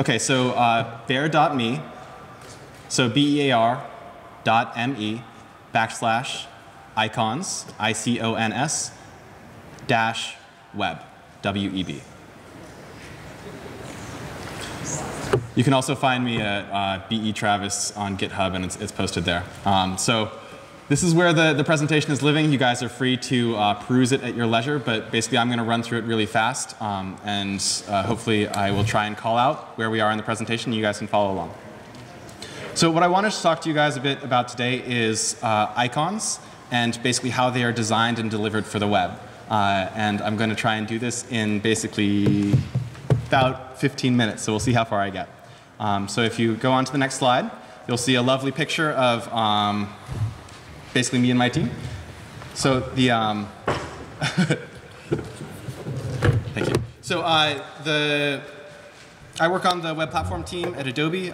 Okay, so bear.me, so bear.me / icons, icons, dash web, web. You can also find me at betravis on GitHub, and it's posted there. So this is where the presentation is living. You guys are free to peruse it at your leisure, but basically I'm going to run through it really fast, and hopefully I will try and call out where we are in the presentation. You guys can follow along. So what I wanted to talk to you guys a bit about today is icons and basically how they are designed and delivered for the web. And I'm going to try and do this in basically about 15 minutes, so we'll see how far I get. So if you go on to the next slide, you'll see a lovely picture of basically me and my team. So the thank you. So I work on the web platform team at Adobe.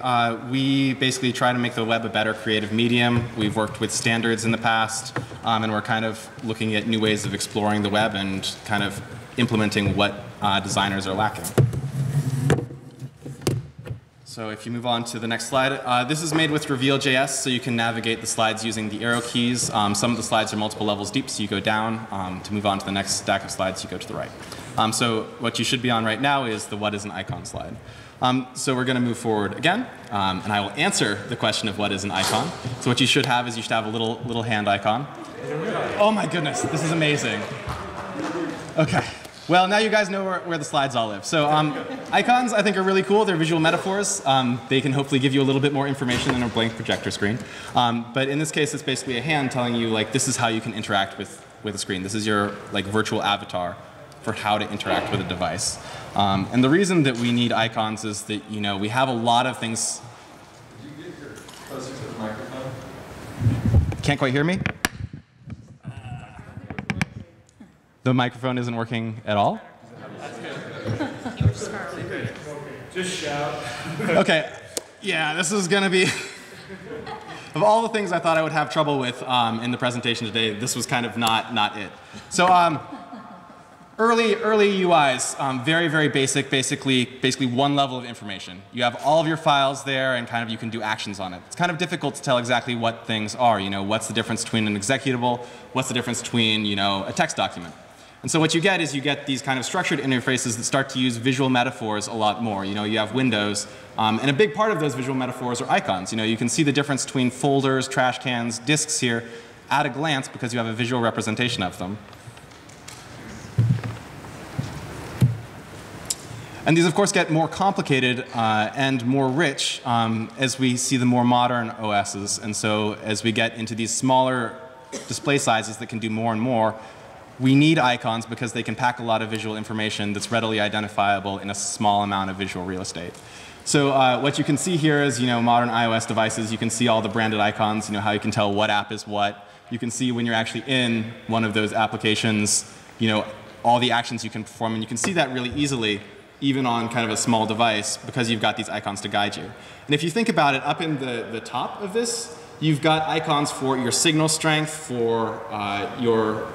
We basically try to make the web a better creative medium. We've worked with standards in the past, and we're kind of looking at new ways of exploring the web and kind of implementing what designers are lacking. So if you move on to the next slide, this is made with Reveal.js, so you can navigate the slides using the arrow keys. Some of the slides are multiple levels deep, so you go down. To move on to the next stack of slides, you go to the right. So what you should be on right now is the what is an icon slide. So we're going to move forward again, and I will answer the question of what is an icon. So what you should have is you should have a little hand icon. Oh my goodness, this is amazing. Okay. Well, now you guys know where the slides all live. So icons, I think, are really cool. They're visual metaphors. They can hopefully give you a little bit more information than a blank projector screen. But in this case, it's basically a hand telling you, like, this is how you can interact with a screen. This is your like virtual avatar for how to interact with a device. And the reason that we need icons is that, you know, we have a lot of things. Did you get your closer to the microphone? Can't quite hear me? The microphone isn't working at all? That's good. Just shout. Okay. Yeah, this is going to be, of all the things I thought I would have trouble with in the presentation today, this was kind of not it. So early UIs, very, very basic, basically one level of information. You have all of your files there, and kind of you can do actions on it. It's kind of difficult to tell exactly what things are. You know, what's the difference between an executable? What's the difference between, you know, a text document? And so what you get is you get these kind of structured interfaces that start to use visual metaphors a lot more. You know, you have windows, and a big part of those visual metaphors are icons. You know, you can see the difference between folders, trash cans, disks here at a glance because you have a visual representation of them. And these, of course, get more complicated and more rich as we see the more modern OSs. And so as we get into these smaller display sizes that can do more and more, we need icons because they can pack a lot of visual information that's readily identifiable in a small amount of visual real estate. So what you can see here is, you know, modern iOS devices. You can see all the branded icons, you know, how you can tell what app is what. You can see when you're actually in one of those applications, you know, all the actions you can perform. And you can see that really easily, even on kind of a small device, because you've got these icons to guide you. And if you think about it, up in the top of this, you've got icons for your signal strength, for your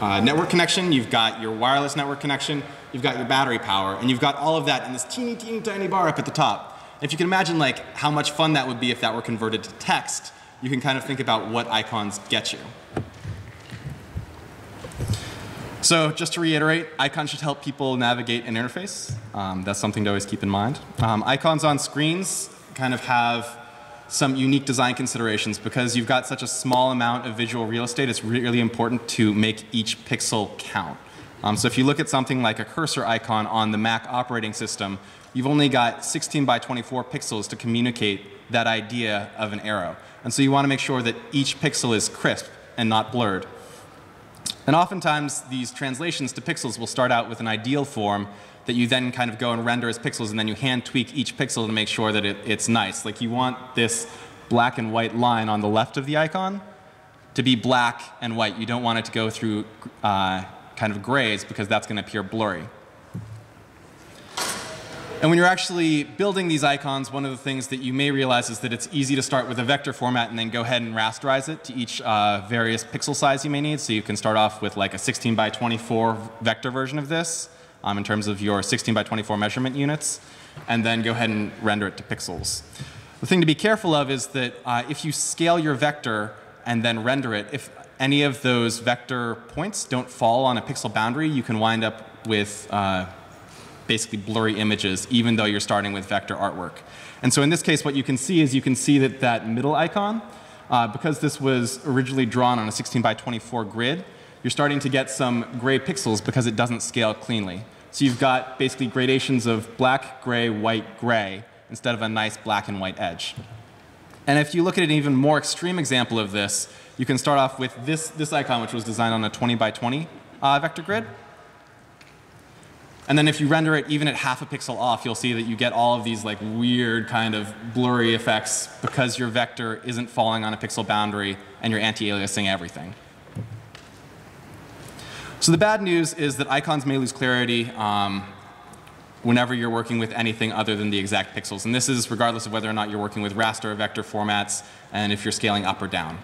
network connection, you've got your wireless network connection, you've got your battery power, and you've got all of that in this teeny tiny bar up at the top. If you can imagine like how much fun that would be if that were converted to text, you can kind of think about what icons get you. So just to reiterate, icons should help people navigate an interface. That's something to always keep in mind. Icons on screens kind of have some unique design considerations because you've got such a small amount of visual real estate. It's really important to make each pixel count. So if you look at something like a cursor icon on the Mac operating system, you've only got 16 by 24 pixels to communicate that idea of an arrow. And so you want to make sure that each pixel is crisp and not blurred. And oftentimes these translations to pixels will start out with an ideal form that you then kind of go and render as pixels, and then you hand tweak each pixel to make sure that it's nice. Like you want this black and white line on the left of the icon to be black and white. You don't want it to go through kind of grays because that's going to appear blurry. And when you're actually building these icons, one of the things that you may realize is that it's easy to start with a vector format and then go ahead and rasterize it to each various pixel size you may need. So you can start off with like a 16 by 24 vector version of this. in terms of your 16 by 24 measurement units, and then go ahead and render it to pixels. The thing to be careful of is that if you scale your vector and then render it, if any of those vector points don't fall on a pixel boundary, you can wind up with basically blurry images, even though you're starting with vector artwork. And so in this case, what you can see is you can see that that middle icon, because this was originally drawn on a 16 by 24 grid, you're starting to get some gray pixels because it doesn't scale cleanly. So you've got basically gradations of black, gray, white, gray, instead of a nice black and white edge. And if you look at an even more extreme example of this, you can start off with this icon, which was designed on a 20 by 20 vector grid. And then if you render it even at half a pixel off, you'll see that you get all of these like weird kind of blurry effects because your vector isn't falling on a pixel boundary and you're anti-aliasing everything. So the bad news is that icons may lose clarity whenever you're working with anything other than the exact pixels. And this is regardless of whether or not you're working with raster or vector formats and if you're scaling up or down.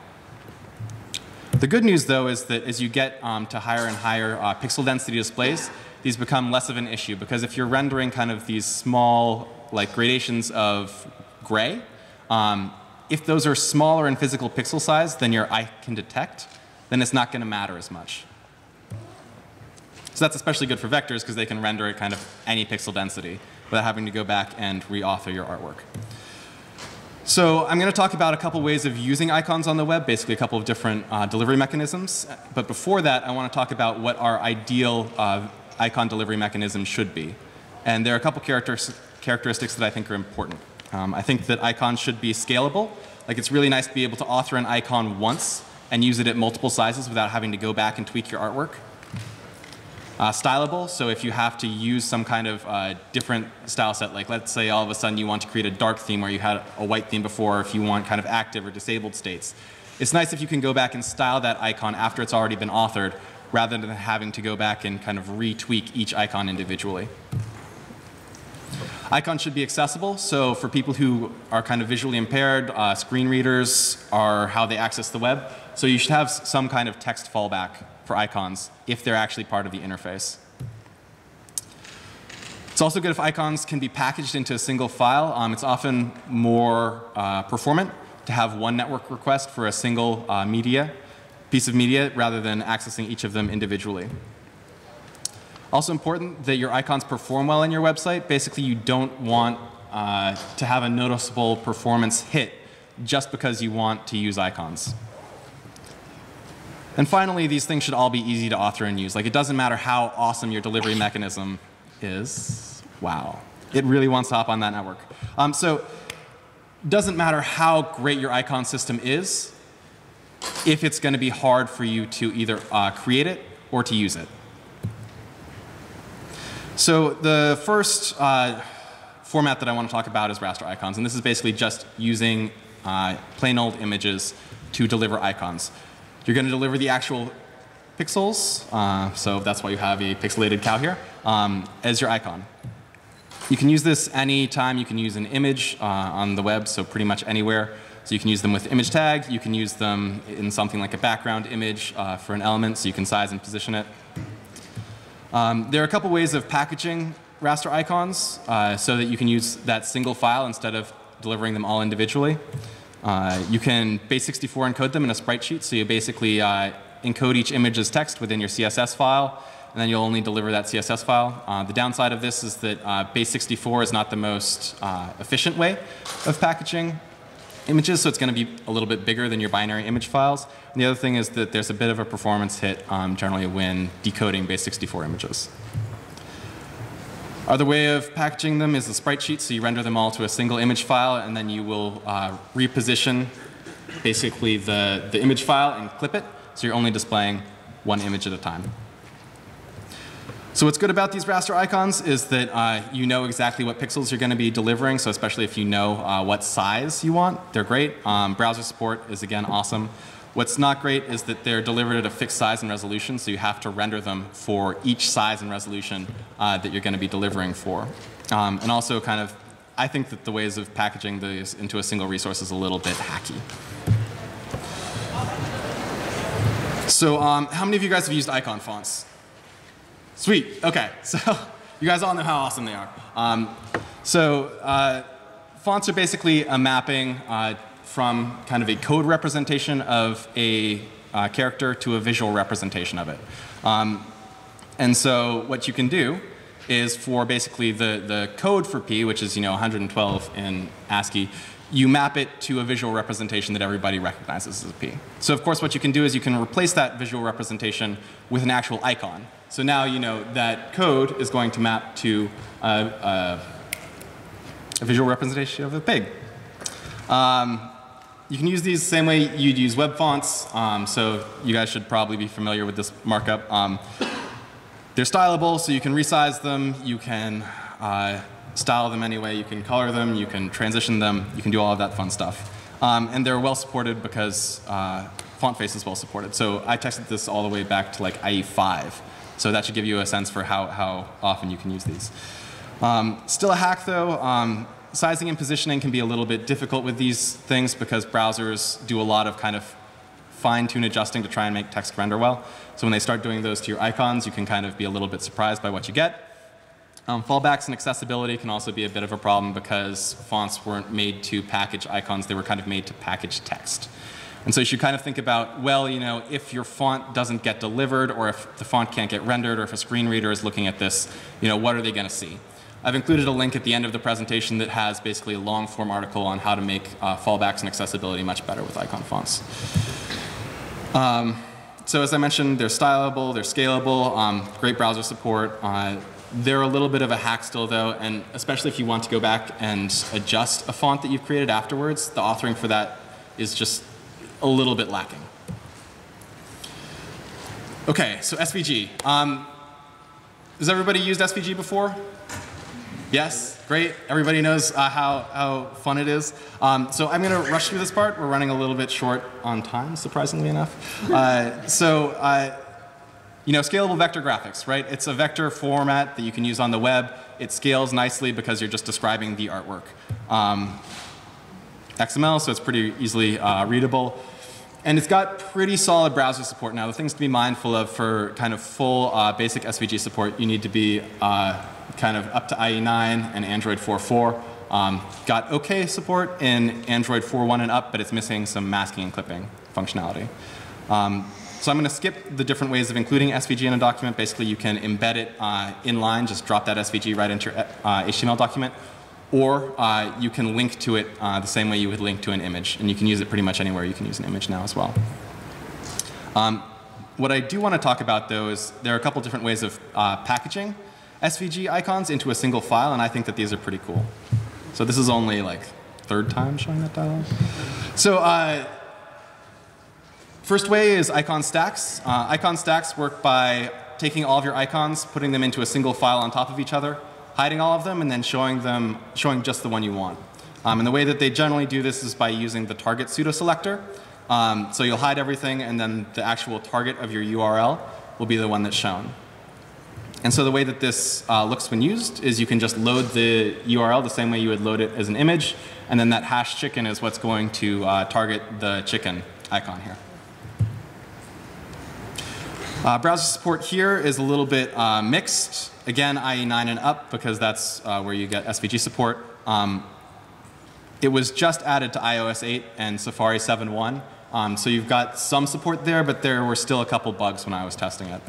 The good news, though, is that as you get to higher and higher pixel density displays, these become less of an issue, because if you're rendering kind of these small like gradations of gray, if those are smaller in physical pixel size than your eye can detect, then it's not going to matter as much. So that's especially good for vectors because they can render at kind of any pixel density without having to go back and reauthor your artwork. So I'm going to talk about a couple ways of using icons on the web, basically a couple of different delivery mechanisms. But before that, I want to talk about what our ideal icon delivery mechanism should be. And there are a couple characteristics that I think are important. I think that icons should be scalable. Like, it's really nice to be able to author an icon once and use it at multiple sizes without having to go back and tweak your artwork. Stylable, so if you have to use some kind of different style set, like let's say all of a sudden you want to create a dark theme where you had a white theme before, or if you want kind of active or disabled states. It's nice if you can go back and style that icon after it's already been authored, rather than having to go back and kind of retweak each icon individually. Icons should be accessible, so for people who are kind of visually impaired, screen readers are how they access the web, so you should have some kind of text fallback for icons if they're actually part of the interface. It's also good if icons can be packaged into a single file. It's often more performant to have one network request for a single piece of media rather than accessing each of them individually. Also important that your icons perform well in your website. Basically, you don't want to have a noticeable performance hit just because you want to use icons. And finally, these things should all be easy to author and use. Like, it doesn't matter how awesome your delivery mechanism is. Wow. It really wants to hop on that network. So it doesn't matter how great your icon system is if it's going to be hard for you to either create it or to use it. So the first format that I want to talk about is raster icons. And this is basically just using plain old images to deliver icons. You're going to deliver the actual pixels, so that's why you have a pixelated cow here, as your icon. You can use this any time you can use an image on the web, so pretty much anywhere. So you can use them with image tags, you can use them in something like a background image for an element, so you can size and position it. There are a couple ways of packaging raster icons so that you can use that single file instead of delivering them all individually. You can Base64 encode them in a sprite sheet, so you basically encode each image as text within your CSS file, and then you'll only deliver that CSS file. The downside of this is that Base64 is not the most efficient way of packaging images, so it's going to be a little bit bigger than your binary image files. And the other thing is that there's a bit of a performance hit generally when decoding Base64 images. Other way of packaging them is the sprite sheet, so you render them all to a single image file, and then you will reposition basically the image file and clip it, so you're only displaying one image at a time. So what's good about these raster icons is that you know exactly what pixels you're going to be delivering, so especially if you know what size you want, they're great. Browser support is, again, awesome. What's not great is that they're delivered at a fixed size and resolution, so you have to render them for each size and resolution that you're going to be delivering for. And also kind of, I think that the ways of packaging these into a single resource is a little bit hacky. So how many of you guys have used icon fonts? Sweet, okay, so you guys all know how awesome they are. Fonts are basically a mapping from kind of a code representation of a character to a visual representation of it. And so what you can do is for basically the code for P, which is 112 in ASCII, you map it to a visual representation that everybody recognizes as P. So of course what you can do is you can replace that visual representation with an actual icon. So now you know that code is going to map to a visual representation of a pig. You can use these the same way you'd use web fonts, so you guys should probably be familiar with this markup. They're stylable, so you can resize them, you can style them anyway, you can color them, you can transition them, you can do all of that fun stuff. And they're well supported because FontFace is well supported. So I tested this all the way back to like IE5. So that should give you a sense for how often you can use these. Still a hack though, sizing and positioning can be a little bit difficult with these things because browsers do a lot of kind of fine-tune adjusting to try and make text render well. So when they start doing those to your icons, you can kind of be a little bit surprised by what you get. Fallbacks and accessibility can also be a bit of a problem because fonts weren't made to package icons, they were kind of made to package text. And so you should kind of think about, well, if your font doesn't get delivered or if the font can't get rendered or if a screen reader is looking at this, what are they going to see? I've included a link at the end of the presentation that has basically a long form article on how to make fallbacks and accessibility much better with icon fonts. So as I mentioned, they're stylable, they're scalable, great browser support. They're a little bit of a hack still though, and especially if you want to go back and adjust a font that you've created afterwards, the authoring for that is just a little bit lacking. Okay, so SVG. Has everybody used SVG before? Yes, great. Everybody knows how fun it is. So I'm going to rush through this part. We're running a little bit short on time, surprisingly enough. Scalable vector graphics, right? It's a vector format that you can use on the web. It scales nicely because you're just describing the artwork. XML, so it's pretty easily readable. And it's got pretty solid browser support now. The things to be mindful of for kind of full basic SVG support, you need to be kind of up to IE9 and Android 4.4. Got okay support in Android 4.1 and up, but it's missing some masking and clipping functionality. So I'm going to skip the different ways of including SVG in a document. Basically, you can embed it inline, just drop that SVG right into your HTML document, or you can link to it the same way you would link to an image, and you can use it pretty much anywhere you can use an image now as well. What I do want to talk about though is there are a couple different ways of packaging SVG icons into a single file, and I think that these are pretty cool. So this is only like third time showing that dialogue. So first way is icon stacks. Icon stacks work by taking all of your icons, putting them into a single file on top of each other, hiding all of them, and then showing just the one you want. And the way that they generally do this is by using the target pseudo selector. So you'll hide everything, and then the actual target of your URL will be the one that's shown. And so the way that this looks when used is you can just load the URL the same way you would load it as an image, and then that hash chicken is what's going to target the chicken icon here. Browser support here is a little bit mixed. Again, IE9 and up because that's where you get SVG support. It was just added to iOS 8 and Safari 7.1, so you've got some support there, but there were still a couple bugs when I was testing it.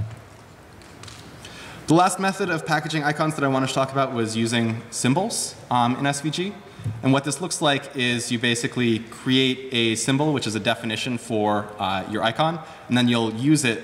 The last method of packaging icons that I wanted to talk about was using symbols in SVG. And what this looks like is you basically create a symbol, which is a definition for your icon, and then you'll use it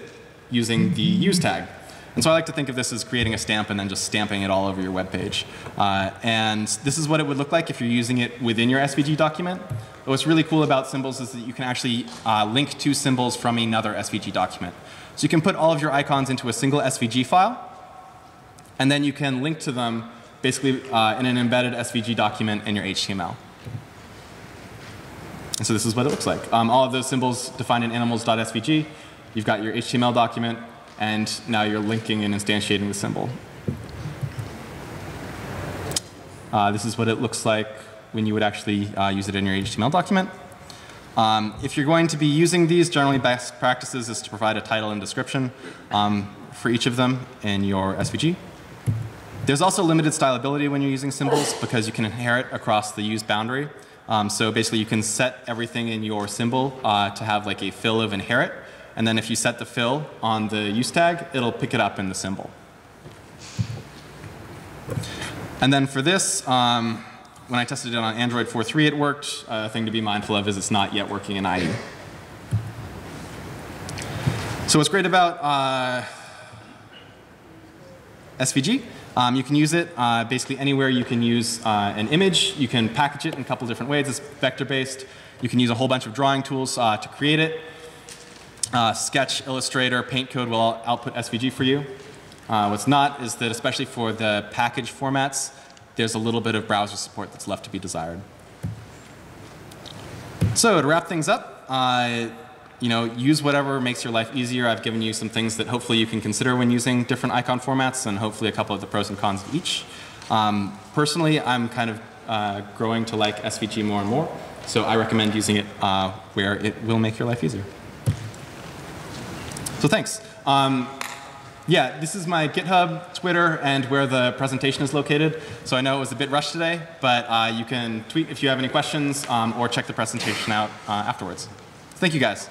using the use tag. And so I like to think of this as creating a stamp and then just stamping it all over your web page. And this is what it would look like if you're using it within your SVG document. But what's really cool about symbols is that you can actually link to symbols from another SVG document. So you can put all of your icons into a single SVG file, and then you can link to them basically in an embedded SVG document in your HTML. And so this is what it looks like. All of those symbols defined in animals.svg. You've got your HTML document, and now you're linking and instantiating the symbol. This is what it looks like when you would actually use it in your HTML document. If you're going to be using these, generally best practices is to provide a title and description for each of them in your SVG. There's also limited stylability when you're using symbols because you can inherit across the use boundary. So basically you can set everything in your symbol to have like a fill of inherit, and then if you set the fill on the use tag, it'll pick it up in the symbol. And then for this, when I tested it on Android 4.3 it worked. A thing to be mindful of is it's not yet working in IE. So what's great about SVG, you can use it basically anywhere. You can use an image, you can package it in a couple different ways. It's vector based. You can use a whole bunch of drawing tools to create it. Sketch, Illustrator, Paint Code will all output SVG for you. What's not is that especially for the package formats, there's a little bit of browser support that's left to be desired. So to wrap things up, you know, use whatever makes your life easier. I've given you some things that hopefully you can consider when using different icon formats, and hopefully a couple of the pros and cons of each. Personally, I'm kind of growing to like SVG more and more, so I recommend using it where it will make your life easier. So thanks. Yeah, this is my GitHub, Twitter, and where the presentation is located. So I know it was a bit rushed today, but you can tweet if you have any questions or check the presentation out afterwards. Thank you guys.